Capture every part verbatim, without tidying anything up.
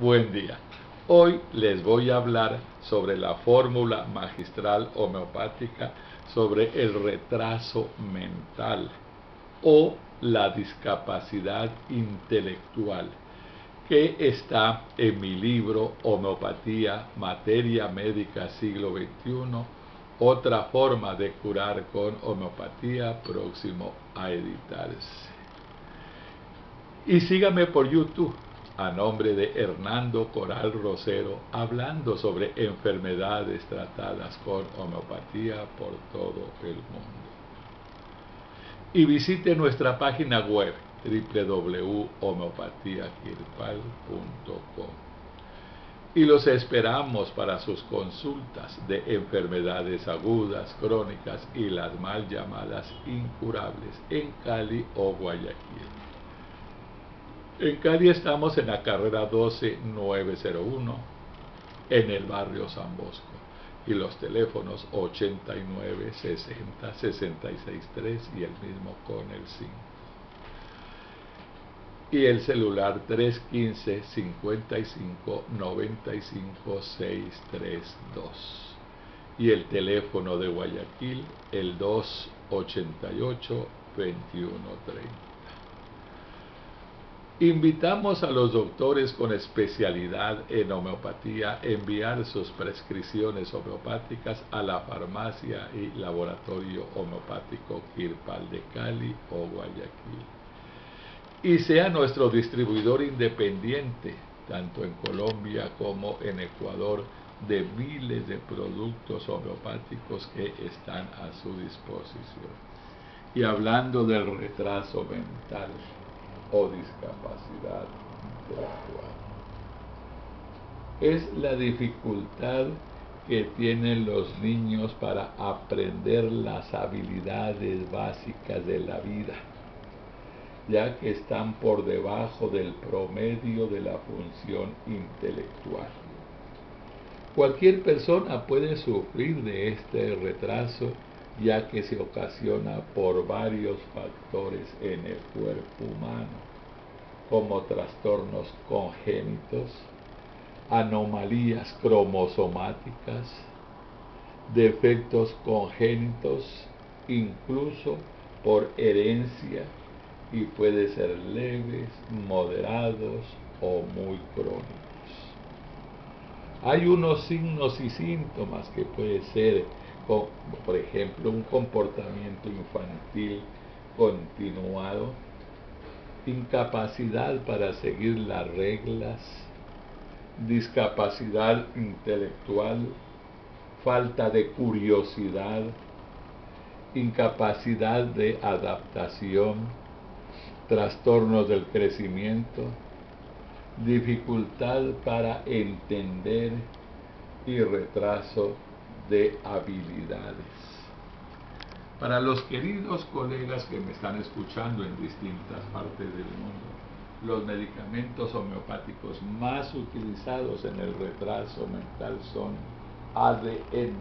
Buen día. Hoy les voy a hablar sobre la fórmula magistral homeopática sobre el retraso mental o la discapacidad intelectual, que está en mi libro Homeopatía, Materia Médica, Siglo veintiuno, Otra forma de curar con homeopatía, próximo a editarse. Y sígame por YouTube a nombre de Hernando Coral Rosero, hablando sobre enfermedades tratadas con homeopatía por todo el mundo. Y visite nuestra página web doble u doble u doble u punto homeopatía quirpal punto com. Y los esperamos para sus consultas de enfermedades agudas, crónicas y las mal llamadas incurables en Cali o Guayaquil. En Cali estamos en la carrera doce mil novecientos uno, en el barrio San Bosco, y los teléfonos ochenta y nueve, sesenta, sesenta y seis, tres y el mismo con el cinco. Y el celular tres uno cinco, cinco cinco, nueve cinco, seis tres dos. Y el teléfono de Guayaquil, el dos ochenta y ocho, veintiuno treinta. Invitamos a los doctores con especialidad en homeopatía a enviar sus prescripciones homeopáticas a la farmacia y laboratorio homeopático Kirpal de Cali o Guayaquil. Y sea nuestro distribuidor independiente, tanto en Colombia como en Ecuador, de miles de productos homeopáticos que están a su disposición. Y hablando del retraso mental o discapacidad intelectual, es la dificultad que tienen los niños para aprender las habilidades básicas de la vida, ya que están por debajo del promedio de la función intelectual. Cualquier persona puede sufrir de este retraso, ya que se ocasiona por varios factores en el cuerpo humano, como trastornos congénitos, anomalías cromosomáticas, defectos congénitos, incluso por herencia, y puede ser leves, moderados o muy crónicos. Hay unos signos y síntomas que puede ser, por ejemplo, un comportamiento infantil continuado, incapacidad para seguir las reglas, discapacidad intelectual, falta de curiosidad, incapacidad de adaptación, trastornos del crecimiento, dificultad para entender y retraso de habilidades. Para los queridos colegas que me están escuchando en distintas partes del mundo, los medicamentos homeopáticos más utilizados en el retraso mental son A D N,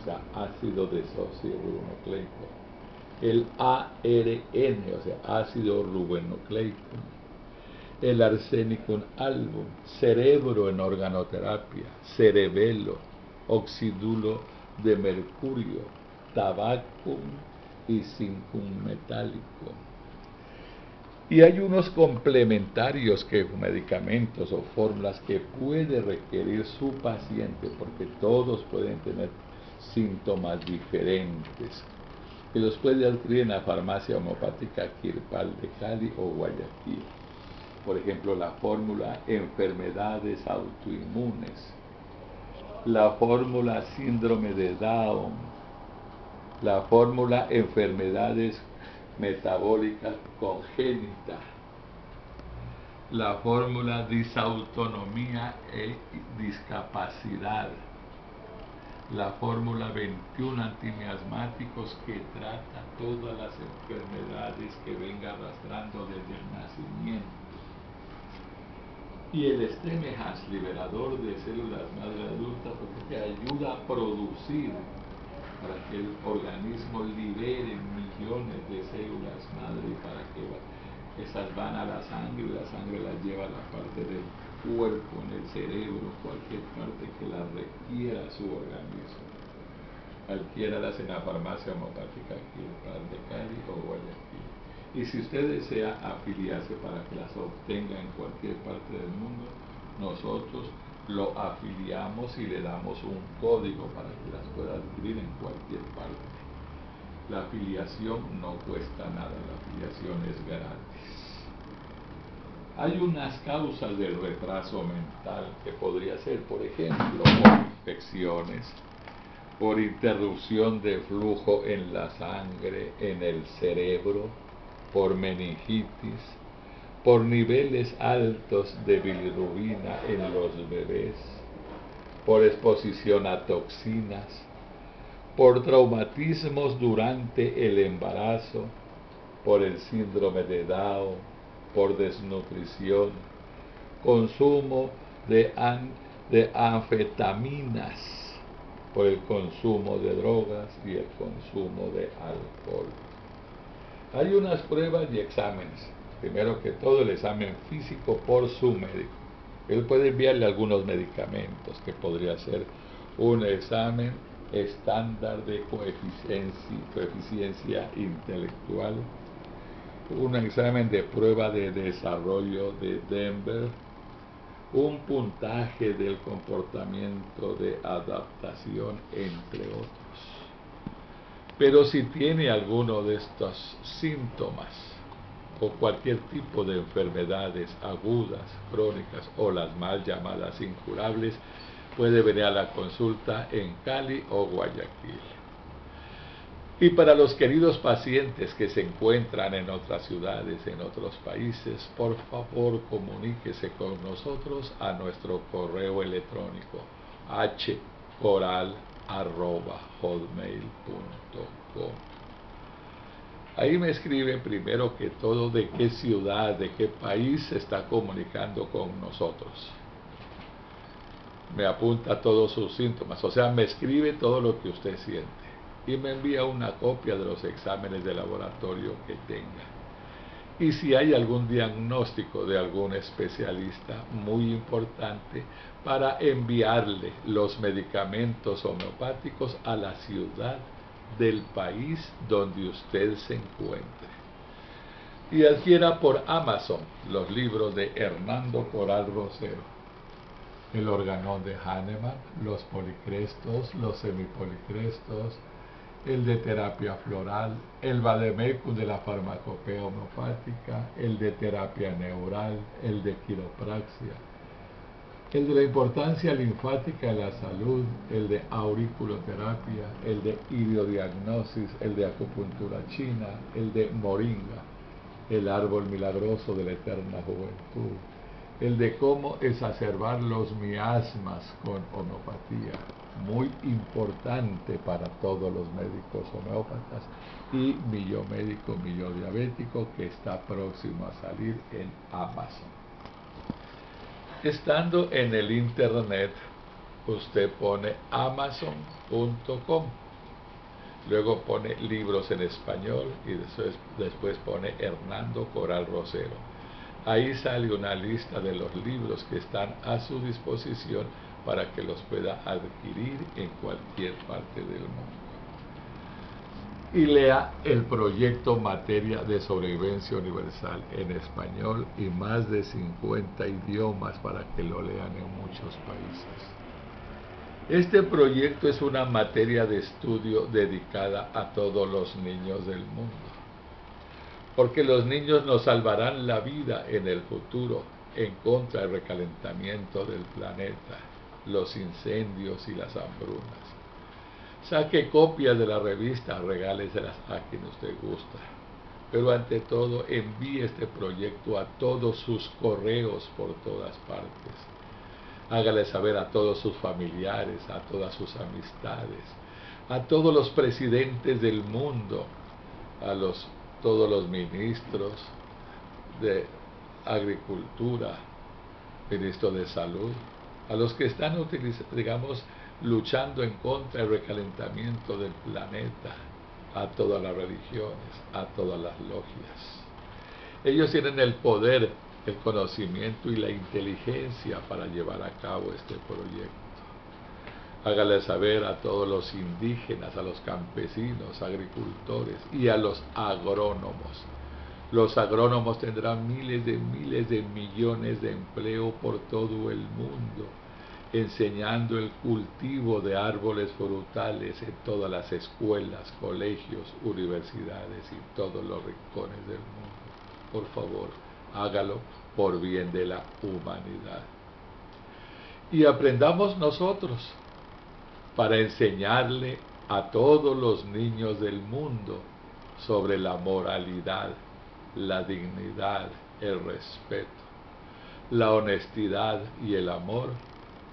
o sea, ácido desoxirribonucleico, el A R N, o sea, ácido ribonucleico, el arsenicum album, cerebro en organoterapia, cerebelo, oxidulo de mercurio, tabaco y zincum metálico. Y hay unos complementarios, que medicamentos o fórmulas que puede requerir su paciente, porque todos pueden tener síntomas diferentes, que los puede adquirir en la farmacia homeopática Kirpal de Cali o Guayaquil. Por ejemplo, la fórmula enfermedades autoinmunes, la fórmula síndrome de Down, la fórmula enfermedades metabólicas congénitas, la fórmula disautonomía e discapacidad, la fórmula veintiuno antimiasmáticos, que trata todas las enfermedades que venga arrastrando desde el nacimiento, y el estemejas, liberador de células madre adulta, porque te ayuda a producir, para que el organismo libere millones de células madre, para que esas van a la sangre, la sangre las lleva a la parte del cuerpo, en el cerebro, cualquier parte que la requiera su organismo. Adquiéralas en la farmacia homeopática Kirpal de Cali o Guayaquil. Y si usted desea afiliarse para que las obtenga en cualquier parte del mundo, nosotros lo afiliamos y le damos un código para que las pueda adquirir en cualquier parte. La afiliación no cuesta nada, la afiliación es gratis. Hay unas causas del retraso mental que podría ser, por ejemplo, por infecciones, por interrupción de flujo en la sangre, en el cerebro, por meningitis, por niveles altos de bilirrubina en los bebés, por exposición a toxinas, por traumatismos durante el embarazo, por el síndrome de Down, por desnutrición, consumo de, an, de anfetaminas, por el consumo de drogas y el consumo de alcohol. Hay unas pruebas y exámenes. Primero que todo, el examen físico por su médico. Él puede enviarle algunos medicamentos, que podría ser un examen estándar de coeficiencia, coeficiencia intelectual, un examen de prueba de desarrollo de Denver, un puntaje del comportamiento de adaptación, entre otros. Pero si tiene alguno de estos síntomas, o cualquier tipo de enfermedades agudas, crónicas o las mal llamadas incurables, puede venir a la consulta en Cali o Guayaquil. Y para los queridos pacientes que se encuentran en otras ciudades, en otros países, por favor comuníquese con nosotros a nuestro correo electrónico h coral arroba hotmail punto com. Ahí me escribe primero que todo de qué ciudad, de qué país se está comunicando con nosotros. Me apunta todos sus síntomas, o sea, me escribe todo lo que usted siente. Y me envía una copia de los exámenes de laboratorio que tenga. Y si hay algún diagnóstico de algún especialista, muy importante, para enviarle los medicamentos homeopáticos a la ciudad del país donde usted se encuentre. Y adquiera por Amazon los libros de Hernando Coral Rosero, el organón de Hahnemann, los policrestos, los semipolicrestos, el de terapia floral, el valemecum de la farmacopea homeopática, el de terapia neural, el de quiropraxia, el de la importancia linfática de la salud, el de auriculoterapia, el de idiodiagnosis, el de acupuntura china, el de moringa, el árbol milagroso de la eterna juventud, el de cómo exacerbar los miasmas con homeopatía, muy importante para todos los médicos homeópatas, y mi yo médico, mi yo diabético, que está próximo a salir en Amazon. Estando en el internet, usted pone amazon punto com, luego pone libros en español y después, después pone Hernando Coral Rosero. Ahí sale una lista de los libros que están a su disposición para que los pueda adquirir en cualquier parte del mundo. Y lea el proyecto Materia de Sobrevivencia Universal en español y más de cincuenta idiomas para que lo lean en muchos países. Este proyecto es una materia de estudio dedicada a todos los niños del mundo, porque los niños nos salvarán la vida en el futuro en contra del recalentamiento del planeta, los incendios y las hambrunas. Saque copias de la revista, regáleselas a quien usted gusta. Pero ante todo, envíe este proyecto a todos sus correos por todas partes. Hágale saber a todos sus familiares, a todas sus amistades, a todos los presidentes del mundo, a los todos los ministros de agricultura, ministros de salud, a los que están, digamos, luchando en contra del recalentamiento del planeta, a todas las religiones, a todas las logias. Ellos tienen el poder el conocimiento y la inteligencia para llevar a cabo este proyecto. Hágale saber a todos los indígenas, a los campesinos, agricultores y a los agrónomos. Los agrónomos tendrán miles de miles de millones de empleo por todo el mundo, enseñando el cultivo de árboles frutales en todas las escuelas, colegios, universidades y todos los rincones del mundo. Por favor, hágalo por bien de la humanidad. Y aprendamos nosotros para enseñarle a todos los niños del mundo sobre la moralidad, la dignidad, el respeto, la honestidad y el amor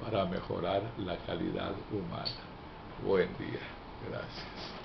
para mejorar la calidad humana. Buen día. Gracias.